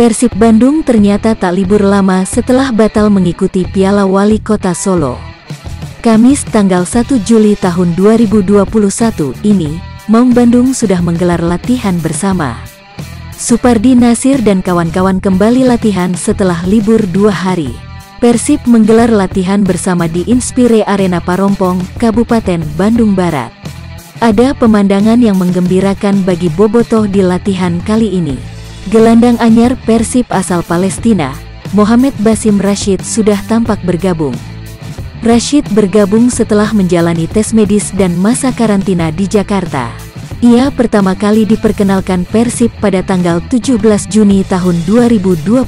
Persib Bandung ternyata tak libur lama setelah batal mengikuti Piala Wali Kota Solo. Kamis tanggal 1 Juli tahun 2021 ini, Maung Bandung sudah menggelar latihan bersama. Supardi Nasir dan kawan-kawan kembali latihan setelah libur 2 hari. Persib menggelar latihan bersama di Inspire Arena Parompong, Kabupaten Bandung Barat. Ada pemandangan yang menggembirakan bagi Bobotoh di latihan kali ini. Gelandang anyar Persib asal Palestina, Mohamed Basim Rashid sudah tampak bergabung. Rashid bergabung setelah menjalani tes medis dan masa karantina di Jakarta. Ia pertama kali diperkenalkan Persib pada tanggal 17 Juni tahun 2021.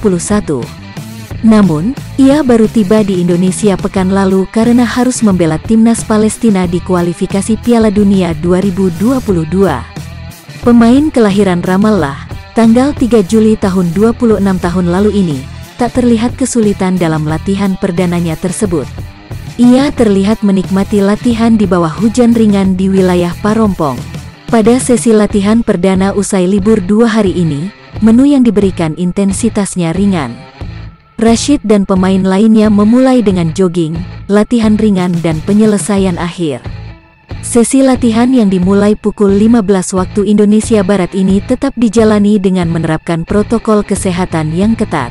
Namun, ia baru tiba di Indonesia pekan lalu karena harus membela Timnas Palestina di kualifikasi Piala Dunia 2022. Pemain kelahiran Ramallah, tanggal 3 Juli tahun 26 tahun lalu ini, tak terlihat kesulitan dalam latihan perdananya tersebut. Ia terlihat menikmati latihan di bawah hujan ringan di wilayah Parompong. Pada sesi latihan perdana usai libur 2 hari ini, menu yang diberikan intensitasnya ringan. Rashid dan pemain lainnya memulai dengan jogging, latihan ringan dan penyelesaian akhir. Sesi latihan yang dimulai pukul 15 waktu Indonesia Barat ini tetap dijalani dengan menerapkan protokol kesehatan yang ketat.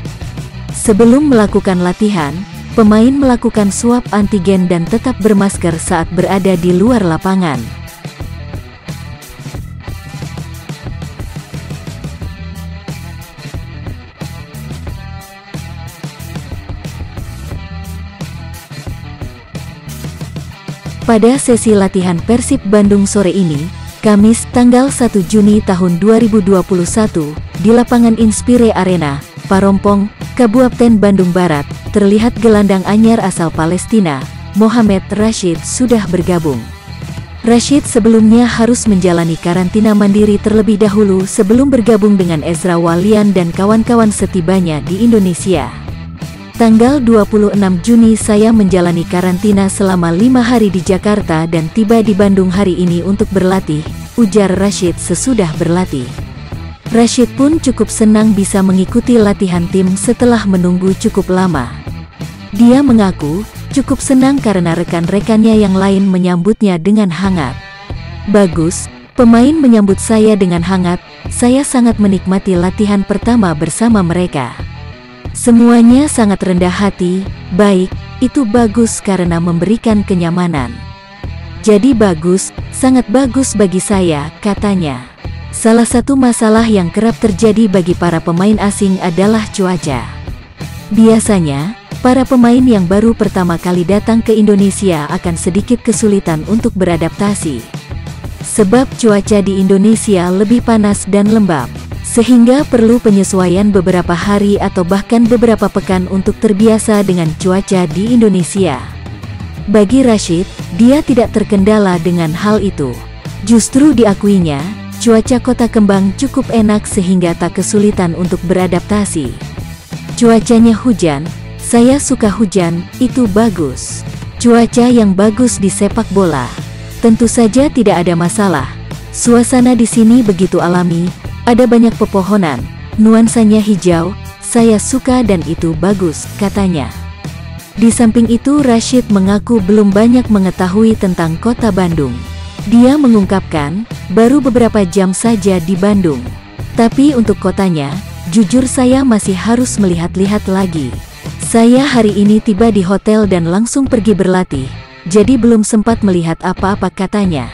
Sebelum melakukan latihan, pemain melakukan swab antigen dan tetap bermasker saat berada di luar lapangan. Pada sesi latihan Persib Bandung sore ini, Kamis tanggal 1 Juni tahun 2021, di lapangan Inspire Arena, Parompong, Kabupaten Bandung Barat, terlihat gelandang anyar asal Palestina, Mohamed Rashid sudah bergabung. Rashid sebelumnya harus menjalani karantina mandiri terlebih dahulu sebelum bergabung dengan Ezra Walian dan kawan-kawan setibanya di Indonesia. Tanggal 26 Juni saya menjalani karantina selama 5 hari di Jakarta dan tiba di Bandung hari ini untuk berlatih, ujar Rashid sesudah berlatih. Rashid pun cukup senang bisa mengikuti latihan tim setelah menunggu cukup lama. Dia mengaku cukup senang karena rekan-rekannya yang lain menyambutnya dengan hangat. Bagus, pemain menyambut saya dengan hangat, saya sangat menikmati latihan pertama bersama mereka. Semuanya sangat rendah hati, baik, itu bagus karena memberikan kenyamanan. Jadi bagus, sangat bagus bagi saya, katanya. Salah satu masalah yang kerap terjadi bagi para pemain asing adalah cuaca. Biasanya, para pemain yang baru pertama kali datang ke Indonesia akan sedikit kesulitan untuk beradaptasi. Sebab cuaca di Indonesia lebih panas dan lembab. Sehingga perlu penyesuaian beberapa hari atau bahkan beberapa pekan untuk terbiasa dengan cuaca di Indonesia. Bagi Rashid, dia tidak terkendala dengan hal itu. Justru diakuinya, cuaca Kota Kembang cukup enak sehingga tak kesulitan untuk beradaptasi. Cuacanya hujan, saya suka hujan, itu bagus. Cuaca yang bagus di sepak bola. Tentu saja tidak ada masalah. Suasana di sini begitu alami. Ada banyak pepohonan, nuansanya hijau, saya suka dan itu bagus, katanya. Di samping itu Rashid mengaku belum banyak mengetahui tentang kota Bandung. Dia mengungkapkan, baru beberapa jam saja di Bandung. Tapi untuk kotanya, jujur saya masih harus melihat-lihat lagi. Saya hari ini tiba di hotel dan langsung pergi berlatih, jadi belum sempat melihat apa-apa, katanya.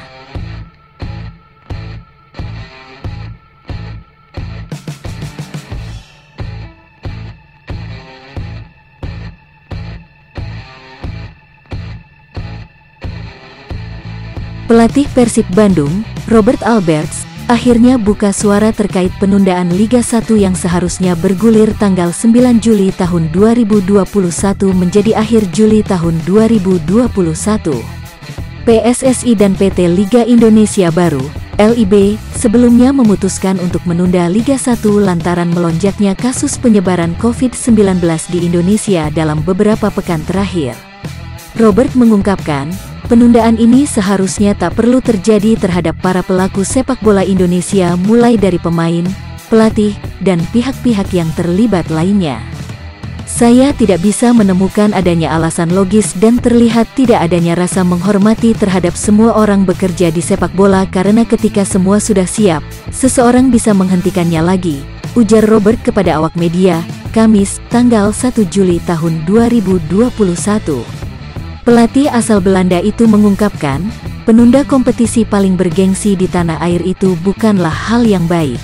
Pelatih Persib Bandung, Robert Alberts, akhirnya buka suara terkait penundaan Liga 1 yang seharusnya bergulir tanggal 9 Juli tahun 2021 menjadi akhir Juli tahun 2021. PSSI dan PT Liga Indonesia Baru, LIB, sebelumnya memutuskan untuk menunda Liga 1 lantaran melonjaknya kasus penyebaran COVID-19 di Indonesia dalam beberapa pekan terakhir. Robert mengungkapkan, penundaan ini seharusnya tak perlu terjadi terhadap para pelaku sepak bola Indonesia mulai dari pemain, pelatih, dan pihak-pihak yang terlibat lainnya. Saya tidak bisa menemukan adanya alasan logis dan terlihat tidak adanya rasa menghormati terhadap semua orang bekerja di sepak bola karena ketika semua sudah siap, seseorang bisa menghentikannya lagi, ujar Robert kepada awak media, Kamis, tanggal 1 Juli tahun 2021. Pelatih asal Belanda itu mengungkapkan, penunda kompetisi paling bergengsi di tanah air itu bukanlah hal yang baik.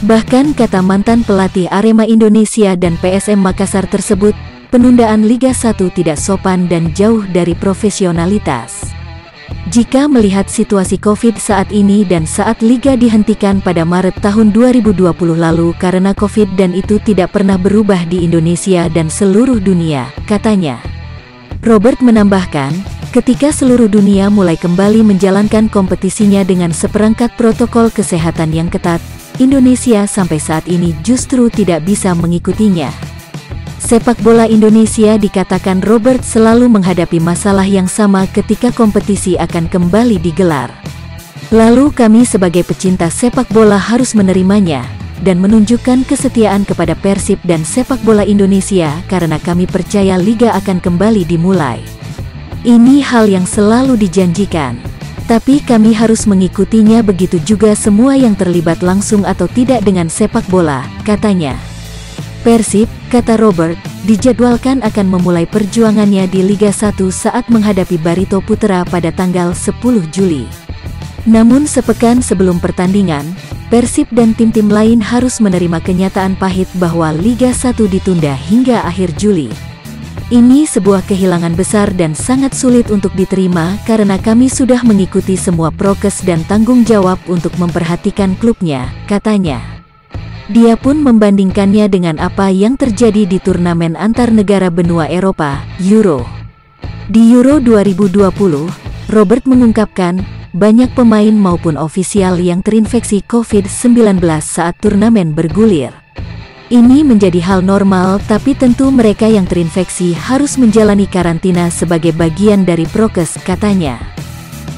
Bahkan kata mantan pelatih Arema Indonesia dan PSM Makassar tersebut, penundaan Liga 1 tidak sopan dan jauh dari profesionalitas. Jika melihat situasi COVID saat ini dan saat Liga dihentikan pada Maret tahun 2020 lalu karena COVID dan itu tidak pernah berubah di Indonesia dan seluruh dunia, katanya. Robert menambahkan, ketika seluruh dunia mulai kembali menjalankan kompetisinya dengan seperangkat protokol kesehatan yang ketat, Indonesia sampai saat ini justru tidak bisa mengikutinya. Sepak bola Indonesia dikatakan Robert selalu menghadapi masalah yang sama ketika kompetisi akan kembali digelar. Lalu kami sebagai pecinta sepak bola harus menerimanya, dan menunjukkan kesetiaan kepada Persib dan sepak bola Indonesia karena kami percaya Liga akan kembali dimulai. Ini hal yang selalu dijanjikan. Tapi kami harus mengikutinya, begitu juga semua yang terlibat langsung atau tidak dengan sepak bola, katanya. Persib, kata Robert, dijadwalkan akan memulai perjuangannya di Liga 1 saat menghadapi Barito Putera pada tanggal 10 Juli. Namun sepekan sebelum pertandingan, Persib dan tim-tim lain harus menerima kenyataan pahit bahwa Liga 1 ditunda hingga akhir Juli. Ini sebuah kehilangan besar dan sangat sulit untuk diterima karena kami sudah mengikuti semua prokes dan tanggung jawab untuk memperhatikan klubnya, katanya. Dia pun membandingkannya dengan apa yang terjadi di turnamen antar negara benua Eropa, Euro. Di Euro 2020, Robert mengungkapkan, banyak pemain maupun ofisial yang terinfeksi COVID-19 saat turnamen bergulir. Ini menjadi hal normal, tapi tentu mereka yang terinfeksi harus menjalani karantina sebagai bagian dari prokes, katanya.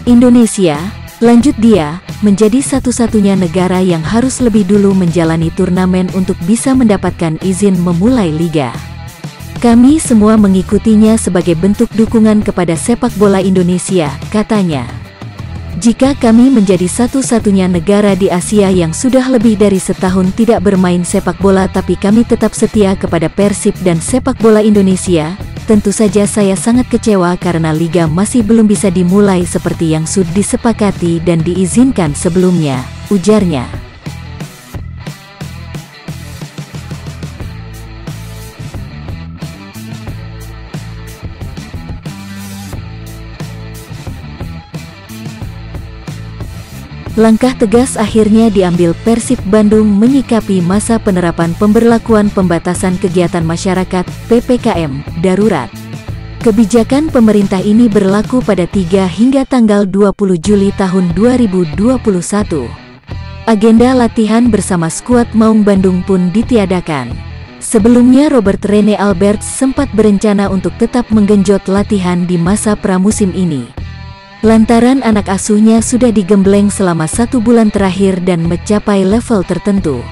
Indonesia, lanjut dia, menjadi satu-satunya negara yang harus lebih dulu menjalani turnamen untuk bisa mendapatkan izin memulai liga. Kami semua mengikutinya sebagai bentuk dukungan kepada sepak bola Indonesia, katanya. Jika kami menjadi satu-satunya negara di Asia yang sudah lebih dari setahun tidak bermain sepak bola tapi kami tetap setia kepada Persib dan sepak bola Indonesia, tentu saja saya sangat kecewa karena Liga masih belum bisa dimulai seperti yang sudah disepakati dan diizinkan sebelumnya, ujarnya. Langkah tegas akhirnya diambil Persib Bandung menyikapi masa penerapan pemberlakuan pembatasan kegiatan masyarakat (PPKM) darurat. Kebijakan pemerintah ini berlaku pada 3 hingga tanggal 20 Juli tahun 2021. Agenda latihan bersama skuad Maung Bandung pun ditiadakan. Sebelumnya Robert René Alberts sempat berencana untuk tetap menggenjot latihan di masa pramusim ini. Lantaran anak asuhnya sudah digembleng selama 1 bulan terakhir dan mencapai level tertentu.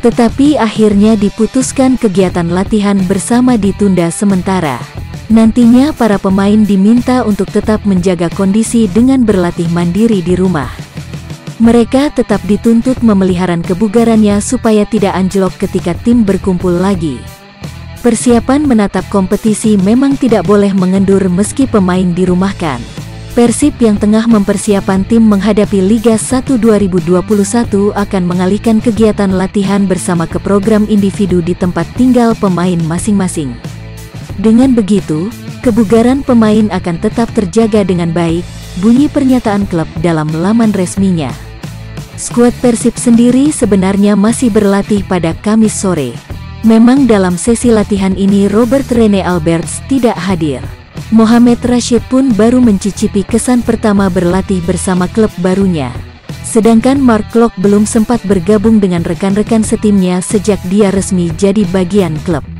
Tetapi akhirnya diputuskan kegiatan latihan bersama ditunda sementara. Nantinya para pemain diminta untuk tetap menjaga kondisi dengan berlatih mandiri di rumah. Mereka tetap dituntut memelihara kebugarannya supaya tidak anjlok ketika tim berkumpul lagi. Persiapan menatap kompetisi memang tidak boleh mengendur meski pemain dirumahkan. Persib yang tengah mempersiapkan tim menghadapi Liga 1 2021 akan mengalihkan kegiatan latihan bersama ke program individu di tempat tinggal pemain masing-masing. Dengan begitu, kebugaran pemain akan tetap terjaga dengan baik, bunyi pernyataan klub dalam laman resminya. Skuad Persib sendiri sebenarnya masih berlatih pada Kamis sore. Memang dalam sesi latihan ini Robert René Alberts tidak hadir. Mohamed Rashid pun baru mencicipi kesan pertama berlatih bersama klub barunya. Sedangkan Marc Klok belum sempat bergabung dengan rekan-rekan setimnya sejak dia resmi jadi bagian klub.